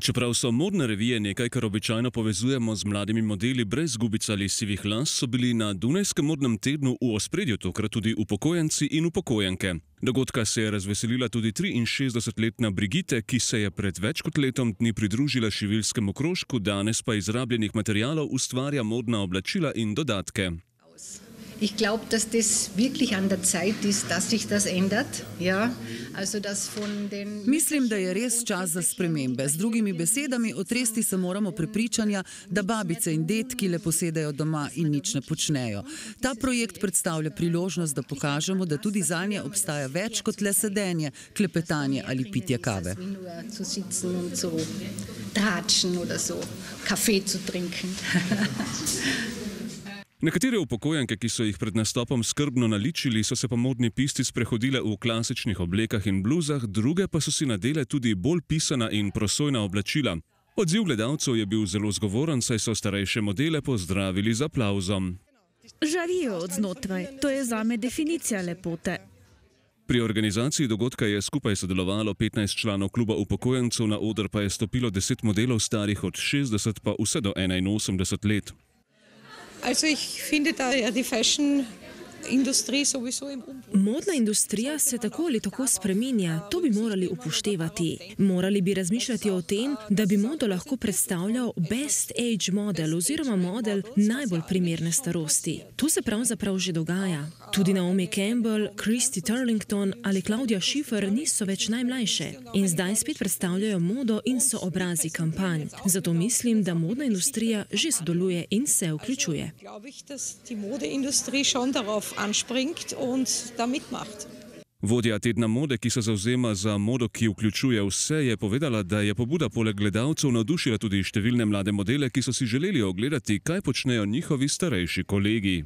Čeprav so modne revije nekaj, kar običajno povezujemo z mladimi modeli brez gubic ali sivih las, so bili na Dunajskem modnem tednu v ospredju tokrat tudi upokojenci in upokojenke. Dogodka se je razveselila tudi 63-letna Brigita, ki se je pred več kot letom dni pridružila šiviljskemu krožku, danes pa iz rabljenih materialov ustvarja modna oblačila in dodatke. Ich glaube, dass das wirklich an der Zeit ist, dass sich das ändert. Ja, also das von den Mislim, da je res čas za spremembe. Z drugimi besedami, otresti se moramo prepričanja, da babice in detki le posedajo doma in nič ne počnejo. Ta projekt predstavlja priložnost, da pokažemo, da tudi zanje obstaja več kot le sedenje, klepetanje ali pitje kave. Nekatere upokojenke, ki so jih pred nastopom skrbno naličili, so se po modni pisti sprehodile v klasičnih oblekah in bluzah, druge pa so si nadele tudi bolj pisana in prosojna oblačila. Odziv gledalcev je bil zelo zgovoren, saj so starejše modele pozdravili z aplavzom. Žarijo od znotraj, to je zame definicija lepote. Pri organizaciji dogodka je skupaj sodelovalo 15 članov kluba upokojencev, na oder pa je stopilo 10 modelov starih od 60 pa vse do 81 let. Also ich finde da ja die Fashion-Industrie sowieso im Umbruch. Modna industrija se tako ali tako spreminja, to bi morali upoštevati. Morali bi razmišljati o tem, da bi modo lahko predstavljal best age model oziroma model najbolj primerne starosti. To se pravzaprav že dogaja. Tudi Naomi Campbell, Christy Turlington ali Claudia Schiffer niso več najmlajše in zdaj spet predstavljajo modo in so obrazi kampanj. Zato mislim, da modna industrija že sodeluje in se vključuje. Vodja tedna mode, ki se zavzema za modo, ki vključuje vse, je povedala, da je pobuda poleg gledalcev navdušila tudi številne mlade modele, ki so si želeli ogledati, kaj počnejo njihovi starejši kolegi.